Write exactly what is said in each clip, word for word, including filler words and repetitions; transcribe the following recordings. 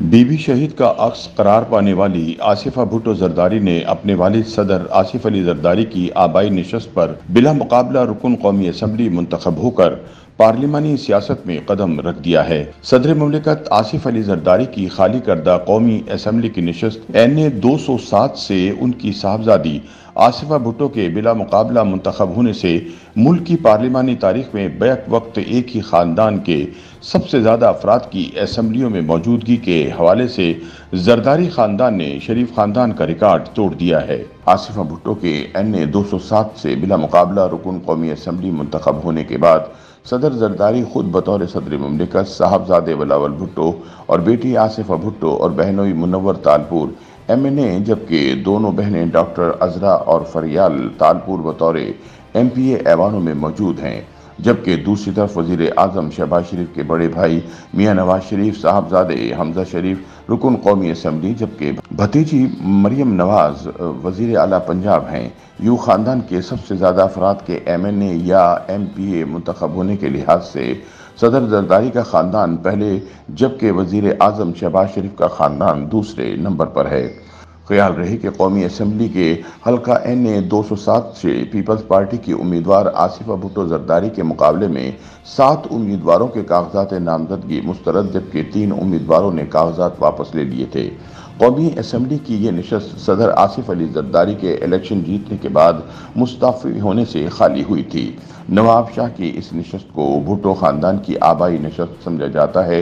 बीवी शहीद का अक्स करार पाने वाली आसिफा भुट्टो जरदारी ने अपने वालिद सदर आसिफ अली जरदारी की आबाई नशस्त पर बिला मुकाबला रुकन कौमी असम्बली मुंतखब होकर पार्लिमानी सियासत में कदम रख दिया है। सदर मुमलिकत आसिफ अली जरदारी की खाली करदा कौमी असम्बली की नशस्त एन ए दो सौ सात से उनकी साहबजादी आसिफा भुट्टो के बिला मुकाबला मुंतखब होने से मुल्क की पार्लिमानी तारीख में बैक वक्त एक ही ख़ानदान के सबसे ज़्यादा अफराद की असम्बलियों में मौजूदगी के हवाले से जरदारी ख़ानदान ने शरीफ ख़ानदान का रिकॉर्ड तोड़ दिया है। आसिफा भुट्टो के एन ए दो सौ सात से बिला मुकाबला रुकन कौमी असम्बली मुंतखब होने के बाद सदर जरदारी खुद बतौर सदर मुमलिकत साहबजादे बिलावल भुट्टो और बेटी आसिफा भुट्टो और बहनोई Munawwar Talpur M N A, जबकि दोनों बहनें डॉक्टर अजरा और फरियाल तालपुर बतौर एम पी ए ऐवानों में मौजूद हैं, जबकि दूसरी तरफ वजीर आजम शहबाज शरीफ के बड़े भाई मियाँ नवाज शरीफ साहबजादे हमजा शरीफ रुकन कौमी असम्बली, जबकि भतीजी मरियम नवाज वजीर आला पंजाब हैं। यूँ ख़ानदान के सबसे ज़्यादा अफराद के एम एन ए या एम पी ए मुंतखब होने के लिहाज से सदर जरदारी का ख़ानदान पहले, जबकि वजीर आजम शहबाज शरीफ का ख़ानदान दूसरे नंबर पर है। ख्याल रहे कि कौमी असम्बली के हल्का एन ए दो सौ सात से पीपल्स पार्टी की उम्मीदवार आसिफा भुट्टो जरदारी के मुकाबले में सात उम्मीदवारों के कागजात नामजदगी मुस्तरद, जबकि तीन उम्मीदवारों ने कागजात वापस ले लिए थे। कौमी असम्बली की ये नशस्त सदर आसिफ अली जरदारी के इलेक्शन जीतने के बाद मुस्तफ़ी होने से खाली हुई थी। नवाब शाह की इस नशस्त को भुट्टो ख़ानदान की आबाई नशस्त समझा जाता है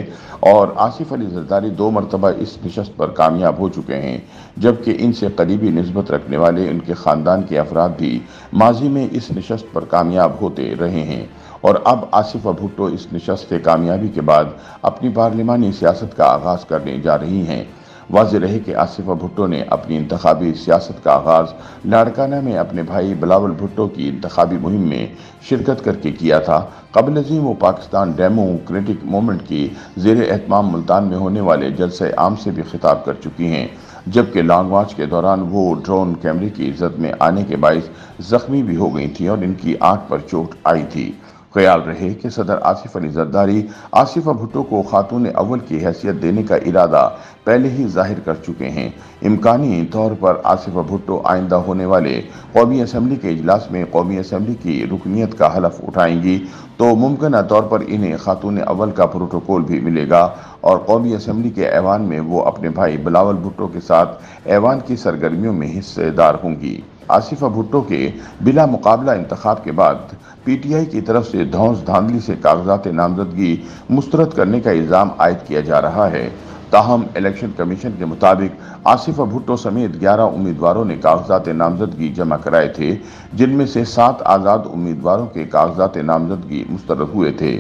और आसिफ अली जरदारी दो मरतबा इस नशस्त पर कामयाब हो चुके हैं, जबकि इनसे करीबी नस्बत रखने वाले उनके ख़ानदान के अफराद भी माजी में इस नशस्त पर कामयाब होते रहे हैं और अब आसिफा भुट्टो इस नशस्त से कामयाबी के बाद अपनी पार्लिमानी सियासत का आगाज़ करने जा रही हैं। वाज़ेह रहे कि आसिफा भुट्टो ने अपनी इंतखाबी सियासत का आगाज़ लाड़काना में अपने भाई बिलावल भुट्टो की इंतखाबी मुहिम में शिरकत करके किया था। क़ब्ल अज़ीं वो पाकिस्तान डेमोक्रेटिक मूवमेंट की ज़ेर एहतमाम मुल्तान में होने वाले जलसे आम से भी खिताब कर चुकी हैं, जबकि लॉन्ग मार्च के दौरान वो ड्रोन कैमरे की इज्जत में आने के बायस ज़ख्मी भी हो गई थी और इनकी आँख पर चोट आई थी। ख्याल रहे कि सदर आसिफ अली जरदारी आसिफा भुट्टो को खातून अव्वल की हैसियत देने का इरादा पहले ही जाहिर कर चुके हैं। इम्कानी तौर पर आसिफा भुट्टो आइंदा होने वाले कौमी असम्बली के इजलास में कौमी असम्बली की रुकनीत का हलफ उठाएंगी तो मुमकिन तौर पर इन्हें खातून अव्वल का प्रोटोकॉल भी मिलेगा और कौमी असम्बली के ऐवान में वो अपने भाई बिलावल भुट्टो के साथ ऐवान की सरगर्मियों में हिस्सेदार होंगी। आसिफा भुट्टो के बिला मुकाबला इंतखाब के बाद पीटीआई की तरफ से धौंस धांधली से कागजात नामजदगी मुस्तरद करने का इल्ज़ाम आयद किया जा रहा है। ताहम इलेक्शन कमीशन के मुताबिक आसिफा भुट्टो समेत ग्यारह उम्मीदवारों ने कागजात नामजदगी जमा कराए थे, जिनमें से सात आज़ाद उम्मीदवारों के कागजात नामजदगी मुस्तरद हुए थे।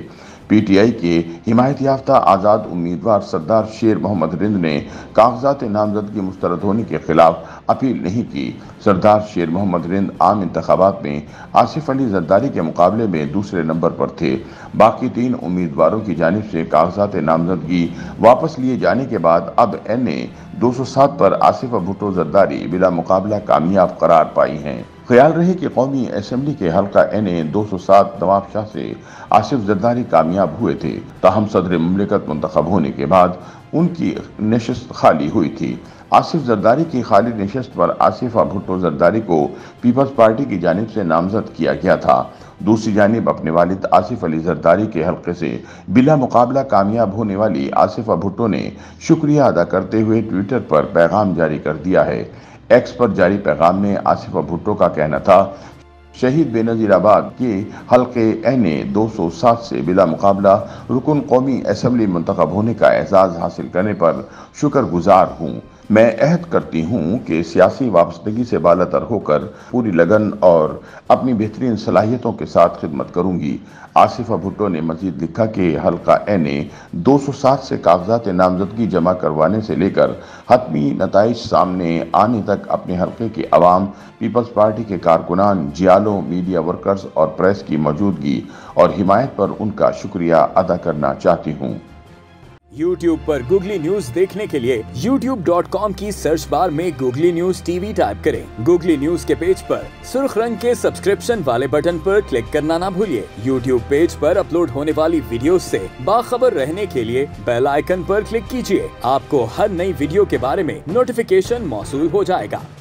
पीटीआई के हिमायत याफ्ता आज़ाद उम्मीदवार सरदार शेर मोहम्मद रिंद ने कागजात नामजदगी मुस्तरद होने के खिलाफ अपील नहीं की। सरदार शेर मोहम्मद रिंद आम इंतखाबात में आसिफ अली जरदारी के मुकाबले में दूसरे नंबर पर थे। बाकी तीन उम्मीदवारों की जानिब से कागजात नामजदगी वापस लिए जाने के बाद अब एन ए दो सौ सात पर आसिफा भुट्टो जरदारी बिला मुकाबला कामयाब करार पाई हैं। ख्याल रहे कि कौमी असम्बली के हल्का एन ए दो सौ सात नवाब शाह से आसिफ जरदारी कामयाब हुए थे, ताहम सदर मुमलिकत मुंतखब होने के बाद उनकी नशस्त खाली हुई थी। आसिफ जरदारी की खाली नशस्त पर आसिफा भुट्टो जरदारी को पीपल्स पार्टी की जानिब से नामजद किया गया था। दूसरी जानिब अपने वालिद आसिफ अली जरदारी के हल्के से बिला मुकाबला कामयाब होने वाली आसिफा भुट्टो ने शुक्रिया अदा करते हुए ट्विटर पर पैगाम जारी कर दिया है। एक्स पर जारी पैगाम में आसिफा भुट्टो का कहना था, शहीद बेनज़ीराबाद के हल्के एन ए दो सौ सात से बिला मुकाबला रुकन कौमी असम्बली मुंतखब होने का एजाज़ हासिल करने पर शुक्रगुजार हूँ। मैं अहद करती हूँ कि सियासी वाबस्तगी से बालातर होकर पूरी लगन और अपनी बेहतरीन सलाहियतों के साथ खिदमत करूँगी। आसिफा भुट्टो ने मजीद लिखा कि हल्का एन ए दो सौ सात से कागजात नामजदगी जमा करवाने से लेकर हतमी नताइज सामने आने तक अपने हल्के के अवाम, पीपल्स पार्टी के कारकुनान, जियालों, मीडिया वर्कर्स और प्रेस की मौजूदगी और हिमायत पर उनका शुक्रिया अदा करना चाहती हूँ। YouTube पर गूगली न्यूज देखने के लिए यूट्यूब डॉट कॉम की सर्च बार में गूगली न्यूज टीवी टाइप करें। गूगली न्यूज के पेज पर सुर्ख रंग के सब्सक्रिप्शन वाले बटन पर क्लिक करना ना भूलिए। YouTube पेज पर अपलोड होने वाली वीडियो से बाखबर रहने के लिए बेल आइकन पर क्लिक कीजिए। आपको हर नई वीडियो के बारे में नोटिफिकेशन मौसूल हो जाएगा।